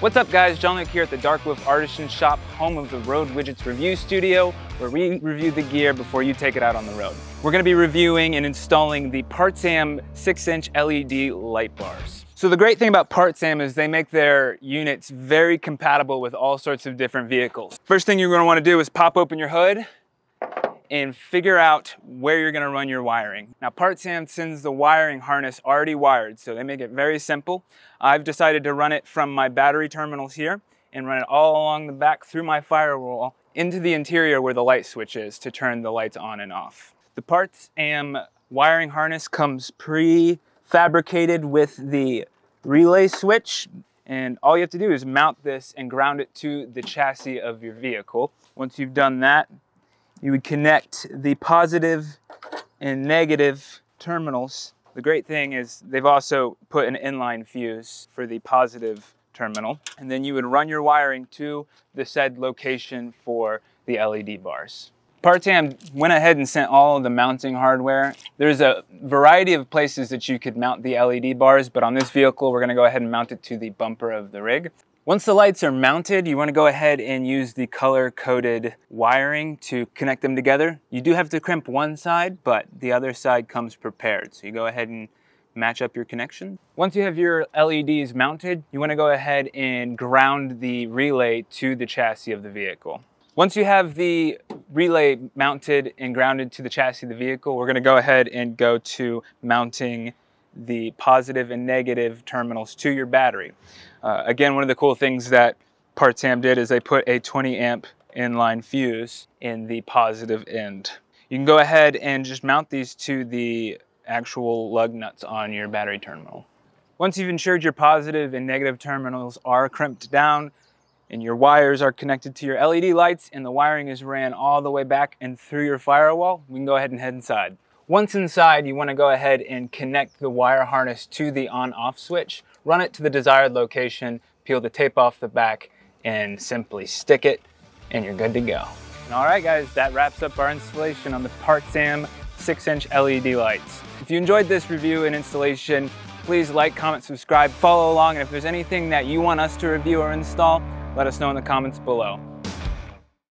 What's up guys, John Luke here at the Dark Wolf Artisan Shop, home of the Road Widgets Review Studio, where we review the gear before you take it out on the road. We're gonna be reviewing and installing the Partsam 6-inch LED light bars. So the great thing about Partsam is they make their units very compatible with all sorts of different vehicles. First thing you're gonna wanna do is pop open your hood and figure out where you're gonna run your wiring. Now, Partsam sends the wiring harness already wired, so they make it very simple. I've decided to run it from my battery terminals here and run it all along the back through my firewall into the interior where the light switch is to turn the lights on and off. The Partsam wiring harness comes pre-fabricated with the relay switch, and all you have to do is mount this and ground it to the chassis of your vehicle. Once you've done that, you would connect the positive and negative terminals. The great thing is they've also put an inline fuse for the positive terminal. And then you would run your wiring to the said location for the LED bars. Partsam went ahead and sent all of the mounting hardware. There's a variety of places that you could mount the LED bars, but on this vehicle, we're gonna go ahead and mount it to the bumper of the rig. Once the lights are mounted, you wanna go ahead and use the color-coded wiring to connect them together. You do have to crimp one side, but the other side comes prepared. So you go ahead and match up your connection. Once you have your LEDs mounted, you wanna go ahead and ground the relay to the chassis of the vehicle. Once you have the relay mounted and grounded to the chassis of the vehicle, we're gonna go ahead and go to mounting the positive and negative terminals to your battery. Again, one of the cool things that Partsam did is they put a 20-amp inline fuse in the positive end. You can go ahead and just mount these to the actual lug nuts on your battery terminal. Once you've ensured your positive and negative terminals are crimped down and your wires are connected to your LED lights and the wiring is ran all the way back and through your firewall, we can go ahead and head inside. Once inside, you want to go ahead and connect the wire harness to the on-off switch, run it to the desired location, peel the tape off the back, and simply stick it, and you're good to go. And all right, guys, that wraps up our installation on the Partsam 6-inch LED lights. If you enjoyed this review and installation, please like, comment, subscribe, follow along, and if there's anything that you want us to review or install, let us know in the comments below.